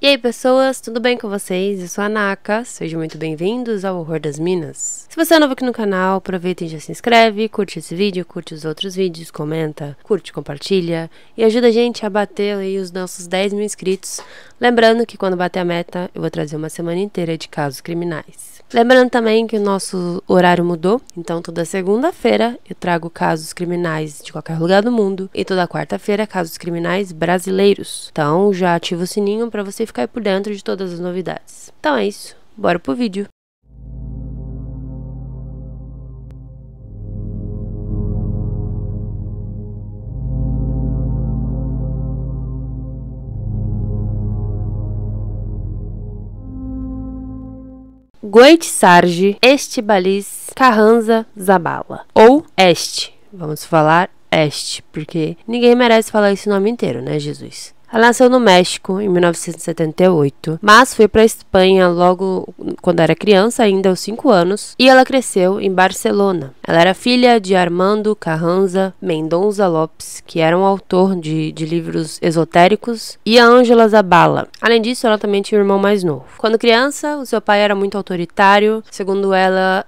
E aí pessoas, tudo bem com vocês? Eu sou a Naka, sejam muito bem-vindos ao Horror das Minas. Se você é novo aqui no canal, aproveita e já se inscreve, curte esse vídeo, curte os outros vídeos, comenta, curte, compartilha e ajuda a gente a bater aí os nossos 10 mil inscritos. Lembrando que quando bater a meta, eu vou trazer uma semana inteira de casos criminais. Lembrando também que o nosso horário mudou, então toda segunda-feira eu trago casos criminais de qualquer lugar do mundo e toda quarta-feira casos criminais brasileiros. Então já ativa o sininho para você ficar por dentro de todas as novidades. Então é isso, bora pro vídeo! Goiatzargi Estibaliz Carranza Zabala, ou Este, vamos falar Este, porque ninguém merece falar esse nome inteiro, né, Jesus? Ela nasceu no México em 1978, mas foi para a Espanha logo quando era criança, ainda aos 5 anos, e ela cresceu em Barcelona. Ela era filha de Armando Carranza Mendoza Lopes, que era um autor de livros esotéricos, e a Angela Zabala. Além disso, ela também tinha um irmão mais novo. Quando criança, o seu pai era muito autoritário. Segundo ela,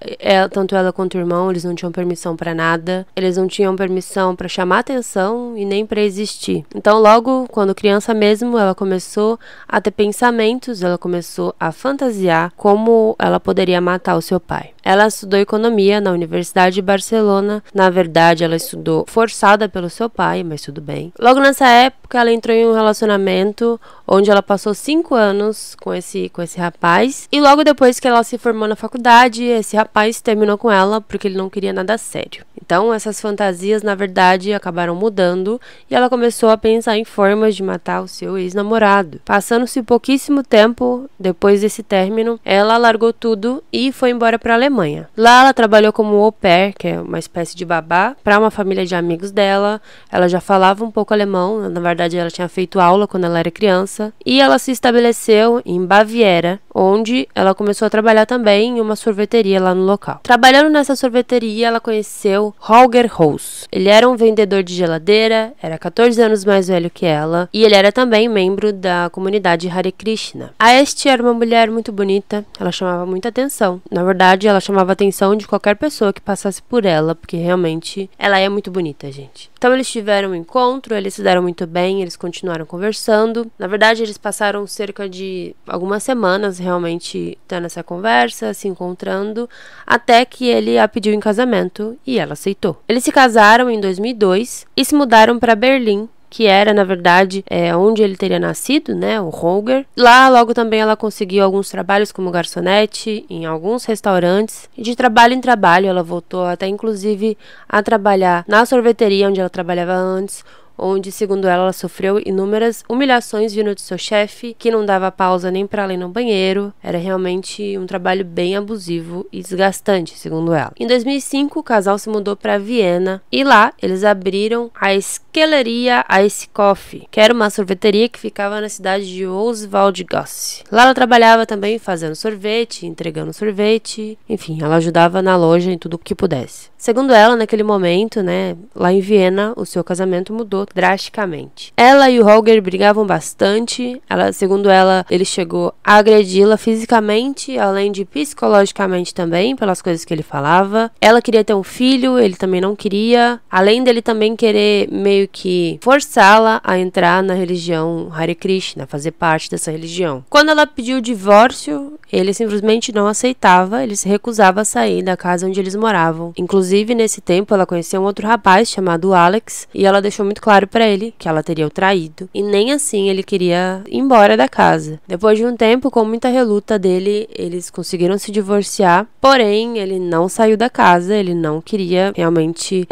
tanto ela quanto o irmão, eles não tinham permissão para nada. Eles não tinham permissão para chamar atenção e nem para existir. Então, logo quando criança mesmo, ela começou a ter pensamentos, ela começou a fantasiar como ela poderia matar o seu pai. Ela estudou economia na Universidade de Barcelona. Na verdade, ela estudou forçada pelo seu pai, mas tudo bem. Logo nessa época, ela entrou em um relacionamento onde ela passou 5 anos com esse rapaz. E logo depois que ela se formou na faculdade, esse rapaz terminou com ela porque ele não queria nada sério. Então, essas fantasias, na verdade, acabaram mudando e ela começou a pensar em formas de matar o seu ex-namorado. Passando-se pouquíssimo tempo depois desse término, ela largou tudo e foi embora para a Alemanha. Lá ela trabalhou como au pair, que é uma espécie de babá, para uma família de amigos dela. Ela já falava um pouco alemão, na verdade ela tinha feito aula quando ela era criança. E ela se estabeleceu em Baviera, onde ela começou a trabalhar também em uma sorveteria lá no local. Trabalhando nessa sorveteria, ela conheceu Holger Holz. Ele era um vendedor de geladeira, era 14 anos mais velho que ela e ele era também membro da comunidade Hare Krishna. A Este era uma mulher muito bonita, ela chamava muita atenção. Na verdade, ela chamava a atenção de qualquer pessoa que passasse por ela, porque realmente ela é muito bonita, gente. Então eles tiveram um encontro, eles se deram muito bem, eles continuaram conversando. Na verdade, eles passaram cerca de algumas semanas realmente tendo essa conversa, se encontrando, até que ele a pediu em casamento e ela aceitou. Eles se casaram em 2002 e se mudaram para Berlim, que era, na verdade, onde ele teria nascido, né, o Holger. Lá, logo também, ela conseguiu alguns trabalhos como garçonete, em alguns restaurantes. E de trabalho em trabalho, ela voltou até, inclusive, a trabalhar na sorveteria onde ela trabalhava antes, onde, segundo ela sofreu inúmeras humilhações vindo de seu chefe, que não dava pausa nem para ir no banheiro. Era realmente um trabalho bem abusivo e desgastante, segundo ela. Em 2005, o casal se mudou para Viena e lá eles abriram a esqueleria Ice Coffee, que era uma sorveteria que ficava na cidade de Oswald Gosse. Lá ela trabalhava também fazendo sorvete, entregando sorvete, enfim, ela ajudava na loja em tudo o que pudesse. Segundo ela, naquele momento, né, lá em Viena, o seu casamento mudou drasticamente. Ela e o Holger brigavam bastante. Ela, segundo ela, ele chegou a agredi-la fisicamente, além de psicologicamente também, pelas coisas que ele falava. Ela queria ter um filho, ele também não queria. Além dele também querer meio que forçá-la a entrar na religião Hare Krishna, fazer parte dessa religião. Quando ela pediu o divórcio, ele simplesmente não aceitava, ele se recusava a sair da casa onde eles moravam. Inclusive, nesse tempo, ela conheceu um outro rapaz chamado Alex e ela deixou muito claro para ele que ela teria o traído e nem assim ele queria ir embora da casa. Depois de um tempo, com muita reluta dele, eles conseguiram se divorciar, porém ele não saiu da casa, ele não queria realmente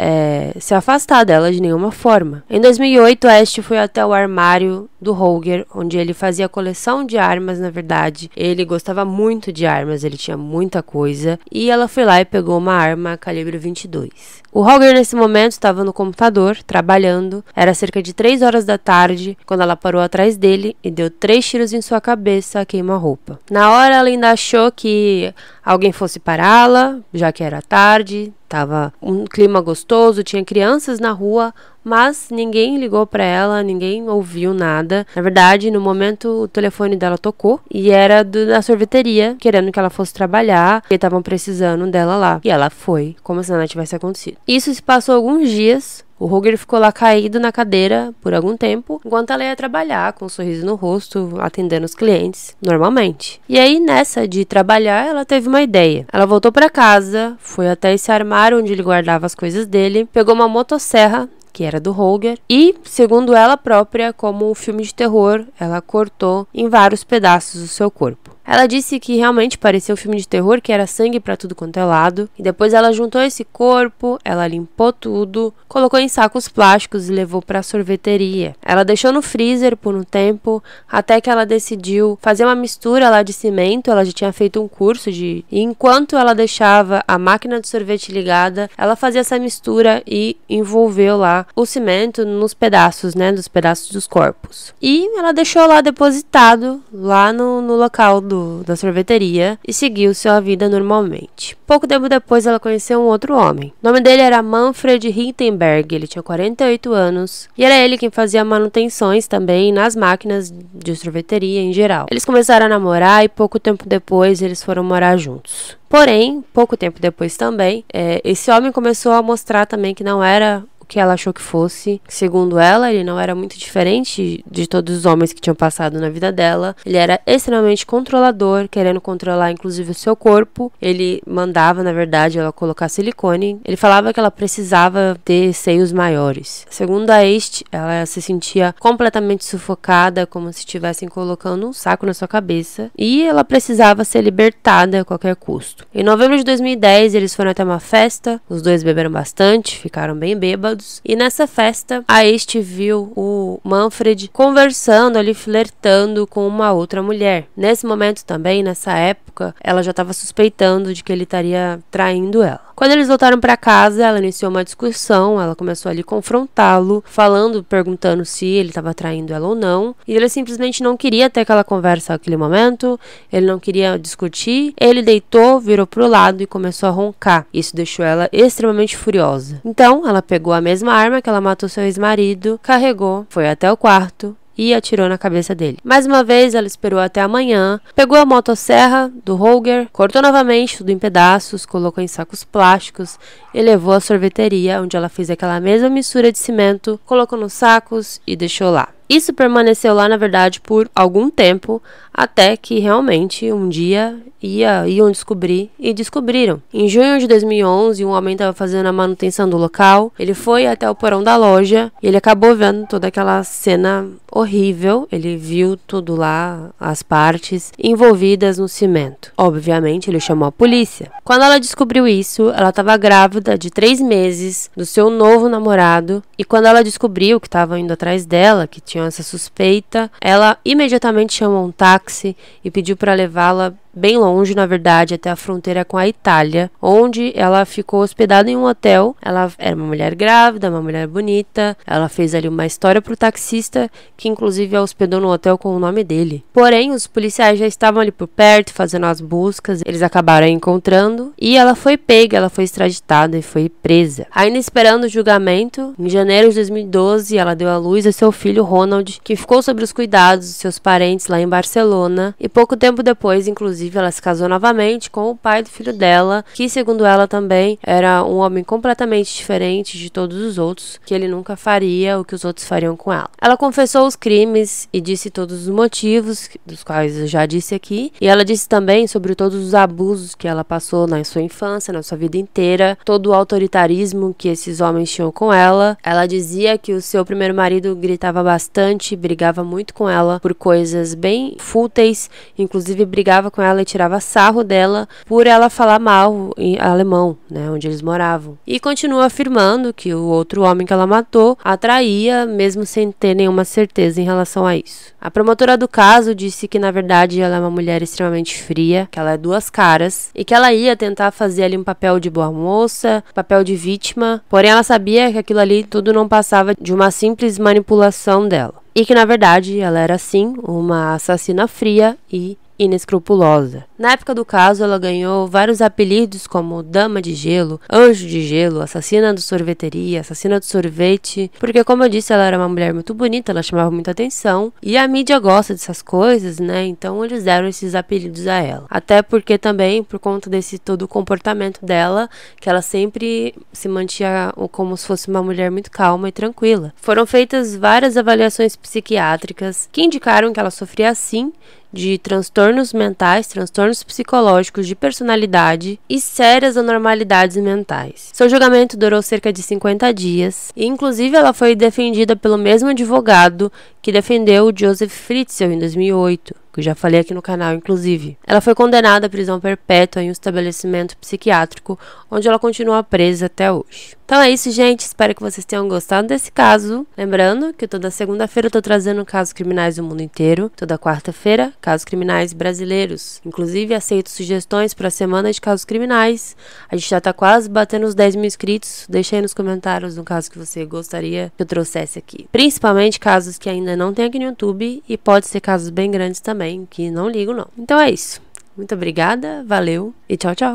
se afastar dela de nenhuma forma. Em 2008, a Este foi até o armário do Holger, onde ele fazia coleção de armas, na verdade. Ele gostava muito de armas, ele tinha muita coisa e ela foi lá e pegou uma arma calibre 22. O Holger nesse momento estava no computador, trabalhando. Era cerca de 3 horas da tarde, quando ela parou atrás dele e deu 3 tiros em sua cabeça a queima-roupa. Na hora ela ainda achou que alguém fosse pará-la, já que era tarde. Tava um clima gostoso, tinha crianças na rua, mas ninguém ligou pra ela, ninguém ouviu nada. Na verdade, no momento, o telefone dela tocou e era da sorveteria, querendo que ela fosse trabalhar, porque estavam precisando dela lá. E ela foi, como se nada tivesse acontecido. Isso se passou alguns dias. O Holger ficou lá caído na cadeira por algum tempo, enquanto ela ia trabalhar, com um sorriso no rosto, atendendo os clientes, normalmente. E aí, nessa de trabalhar, ela teve uma ideia. Ela voltou pra casa, foi até esse armário onde ele guardava as coisas dele, pegou uma motosserra, que era do Holger, e, segundo ela própria, como um filme de terror, ela cortou em vários pedaços o seu corpo. Ela disse que realmente parecia um filme de terror, que era sangue pra tudo quanto é lado. E depois ela juntou esse corpo, ela limpou tudo, colocou em sacos plásticos e levou pra sorveteria. Ela deixou no freezer por um tempo, até que ela decidiu fazer uma mistura lá de cimento. Ela já tinha feito um curso de... E enquanto ela deixava a máquina de sorvete ligada, ela fazia essa mistura e envolveu lá o cimento nos pedaços, né? Dos pedaços dos corpos. E ela deixou lá depositado, lá no local da sorveteria, e seguiu sua vida normalmente. Pouco tempo depois, ela conheceu um outro homem. O nome dele era Manfred Hittenberg, ele tinha 48 anos, e era ele quem fazia manutenções também nas máquinas de sorveteria em geral. Eles começaram a namorar e pouco tempo depois eles foram morar juntos. Porém, pouco tempo depois também, esse homem começou a mostrar também que não era que ela achou que fosse. Segundo ela, ele não era muito diferente de todos os homens que tinham passado na vida dela. Ele era extremamente controlador, querendo controlar inclusive o seu corpo. Ele mandava, na verdade, ela colocar silicone. Ele falava que ela precisava ter seios maiores. Segundo a Este, ela se sentia completamente sufocada, como se estivessem colocando um saco na sua cabeça, e ela precisava ser libertada a qualquer custo. Em novembro de 2010, eles foram até uma festa. Os dois beberam bastante, ficaram bem bêbados. E nessa festa, a Este viu o Manfred conversando ali, flertando com uma outra mulher. Nesse momento também, nessa época, ela já estava suspeitando de que ele estaria traindo ela. Quando eles voltaram para casa, ela iniciou uma discussão, ela começou ali a confrontá-lo, falando, perguntando se ele estava traindo ela ou não. E ele simplesmente não queria ter aquela conversa naquele momento, ele não queria discutir. Ele deitou, virou pro lado e começou a roncar. Isso deixou ela extremamente furiosa. Então, ela pegou a mesma arma que ela matou seu ex-marido, carregou, foi até o quarto e atirou na cabeça dele. Mais uma vez, ela esperou até amanhã, pegou a motosserra do Holger, cortou novamente tudo em pedaços, colocou em sacos plásticos e levou à sorveteria, onde ela fez aquela mesma mistura de cimento, colocou nos sacos e deixou lá. Isso permaneceu lá, na verdade, por algum tempo, até que realmente um dia iam descobrir, e descobriram. Em junho de 2011, um homem estava fazendo a manutenção do local, ele foi até o porão da loja e ele acabou vendo toda aquela cena horrível. Ele viu tudo lá, as partes envolvidas no cimento. Obviamente, ele chamou a polícia. Quando ela descobriu isso, ela estava grávida de 3 meses do seu novo namorado, e quando ela descobriu que estava indo atrás dela, que tinha essa suspeita, ela imediatamente chamou um táxi e pediu para levá-la bem longe, na verdade, até a fronteira com a Itália, onde ela ficou hospedada em um hotel. Ela era uma mulher grávida, uma mulher bonita, ela fez ali uma história pro taxista, que inclusive a hospedou no hotel com o nome dele. Porém, os policiais já estavam ali por perto, fazendo as buscas, eles acabaram encontrando, e ela foi pega, ela foi extraditada e foi presa. Ainda esperando o julgamento, em janeiro de 2012, ela deu à luz a seu filho, Ronald, que ficou sob os cuidados de seus parentes lá em Barcelona, e pouco tempo depois, inclusive, ela se casou novamente com o pai do filho dela, que, segundo ela também, era um homem completamente diferente de todos os outros, que ele nunca faria o que os outros fariam com ela. Ela confessou os crimes e disse todos os motivos, dos quais eu já disse aqui, e ela disse também sobre todos os abusos que ela passou na sua infância, na sua vida inteira, todo o autoritarismo que esses homens tinham com ela. Ela dizia que o seu primeiro marido gritava bastante, brigava muito com ela por coisas bem fúteis, inclusive brigava com ela e tirava sarro dela por ela falar mal em alemão, né, onde eles moravam. E continua afirmando que o outro homem que ela matou a traía, mesmo sem ter nenhuma certeza em relação a isso. A promotora do caso disse que, na verdade, ela é uma mulher extremamente fria, que ela é duas caras, e que ela ia tentar fazer ali um papel de boa moça, papel de vítima, porém ela sabia que aquilo ali tudo não passava de uma simples manipulação dela. E que, na verdade, ela era sim uma assassina fria e inescrupulosa. Na época do caso, ela ganhou vários apelidos como Dama de Gelo, Anjo de Gelo, Assassina do Sorveteria, Assassina do Sorvete, porque como eu disse, ela era uma mulher muito bonita, ela chamava muita atenção, e a mídia gosta dessas coisas, né, então eles deram esses apelidos a ela. Até porque também, por conta desse todo o comportamento dela, que ela sempre se mantinha como se fosse uma mulher muito calma e tranquila. Foram feitas várias avaliações psiquiátricas que indicaram que ela sofria sim de transtornos mentais, transtornos psicológicos, de personalidade e sérias anormalidades mentais. Seu julgamento durou cerca de 50 dias e, inclusive, ela foi defendida pelo mesmo advogado que defendeu o Joseph Fritzel em 2008, que eu já falei aqui no canal, inclusive. Ela foi condenada à prisão perpétua em um estabelecimento psiquiátrico, onde ela continua presa até hoje. Então é isso, gente. Espero que vocês tenham gostado desse caso. Lembrando que toda segunda-feira eu tô trazendo casos criminais do mundo inteiro. Toda quarta-feira, casos criminais brasileiros. Inclusive, aceito sugestões para a semana de casos criminais. A gente já tá quase batendo os 10 mil inscritos. Deixa aí nos comentários um caso que você gostaria que eu trouxesse aqui. Principalmente casos que ainda não tem aqui no YouTube, e pode ser casos bem grandes também, que não ligo não. Então é isso. Muito obrigada, valeu e tchau, tchau.